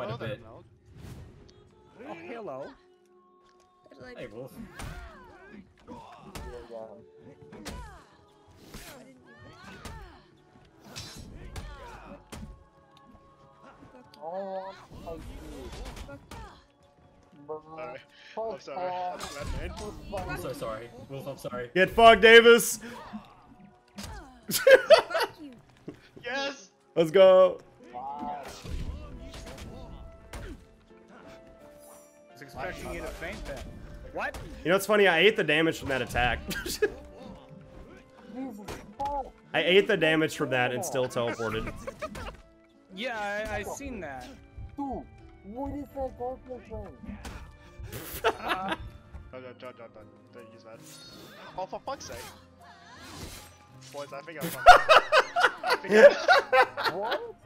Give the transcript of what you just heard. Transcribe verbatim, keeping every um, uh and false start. Quite a bit. Oh, hello. Like... Hey, Wolf. Oh, sorry. I'm sorry. I'm so sorry. Wolf, I'm sorry. Get fucked, Davis! Fuck you. Yes! Let's go! Wow. I was expecting you to faint that. What? You know what's funny? I ate the damage from that attack. I ate the damage from that and still teleported. Yeah, I, I seen that. Dude, what is that darkness thing? uh, no, no, don't, don't, don't, don't use that. Oh, for fuck's sake. Boys, I think I'm fine. I think I'm... What?